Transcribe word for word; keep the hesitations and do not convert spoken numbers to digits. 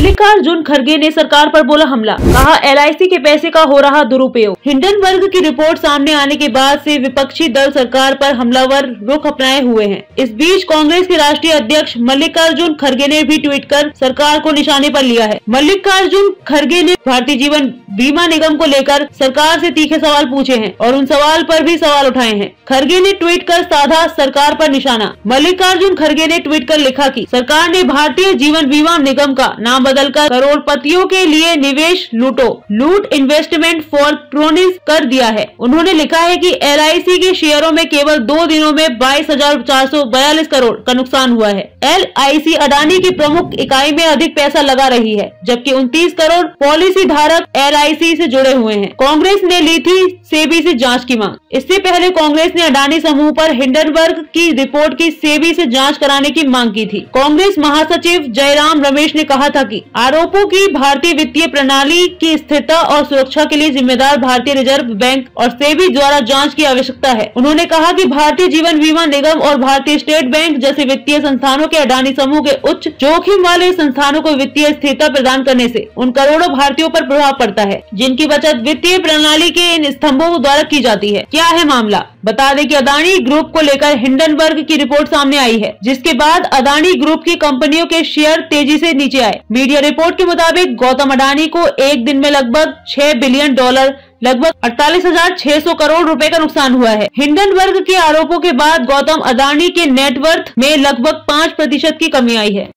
मल्लिकार्जुन खरगे ने सरकार पर बोला हमला, कहा एल आई सी के पैसे का हो रहा दुरुपयोग। हिंडनबर्ग की रिपोर्ट सामने आने के बाद से विपक्षी दल सरकार पर हमलावर रुख अपनाए हुए हैं। इस बीच कांग्रेस के राष्ट्रीय अध्यक्ष मल्लिकार्जुन खरगे ने भी ट्वीट कर सरकार को निशाने पर लिया है। मल्लिकार्जुन खरगे ने भारतीय जीवन बीमा निगम को लेकर सरकार से तीखे सवाल पूछे हैं और उन सवाल पर भी सवाल उठाए हैं। खरगे ने ट्वीट कर साधा सरकार पर निशाना। मल्लिकार्जुन खरगे ने ट्वीट कर लिखा कि सरकार ने भारतीय जीवन बीमा निगम का नाम बदलकर करोड़पतियों के लिए निवेश लूटो लूट इन्वेस्टमेंट फॉर क्रोनिस कर दिया है। उन्होंने लिखा है कि एल आई सी के शेयरों में केवल दो दिनों में बाईस हजार चार सौ बयालीस करोड़ का नुकसान हुआ है। एल आई सी अडानी की प्रमुख इकाई में अधिक पैसा लगा रही है, जबकि उनतीस करोड़ पॉलिसी धारक एल आई सी से जुड़े हुए हैं। कांग्रेस ने ली थी सेबी से जांच की मांग। इससे पहले कांग्रेस ने अडानी समूह पर हिंडनबर्ग की रिपोर्ट की सेबी से जांच कराने की मांग की थी। कांग्रेस महासचिव जयराम रमेश ने कहा था कि आरोपों की भारतीय वित्तीय प्रणाली की स्थिरता और सुरक्षा के लिए जिम्मेदार भारतीय रिजर्व बैंक और सेबी द्वारा जांच की आवश्यकता है। उन्होंने कहा कि भारतीय जीवन बीमा निगम और भारतीय स्टेट बैंक जैसे वित्तीय संस्थानों के अडानी समूह के उच्च जोखिम वाले संस्थानों को वित्तीय स्थिरता प्रदान करने से उन करोड़ों भारतीयों पर प्रभाव पड़ता है, जिनकी बचत वित्तीय प्रणाली के इन स्तंभों द्वारा की जाती है। क्या है मामला? बता दें कि अडानी ग्रुप को लेकर हिंडनबर्ग की रिपोर्ट सामने आई है, जिसके बाद अडानी ग्रुप की कंपनियों के शेयर तेजी से नीचे आए। मीडिया रिपोर्ट के मुताबिक गौतम अडानी को एक दिन में लगभग छह बिलियन डॉलर लगभग अड़तालीस हजार छह सौ करोड़ रुपए का नुकसान हुआ है। हिंडनबर्ग के आरोपों के बाद गौतम अडानी के नेटवर्थ में लगभग पाँच प्रतिशत की कमी आई है।